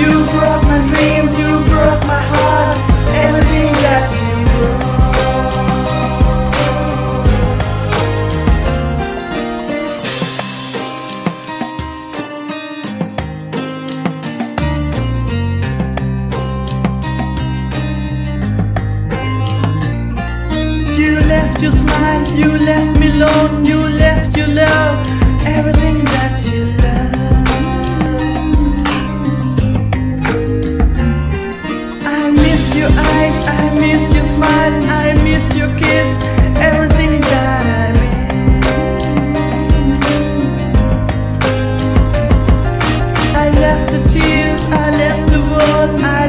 You broke my dreams, you broke my heart, everything that's yours. You left your smile, you left me alone, you left your love, everything that you love. I miss your eyes, I miss your smile, I miss your kiss, everything that I miss. I left the tears, I left the world,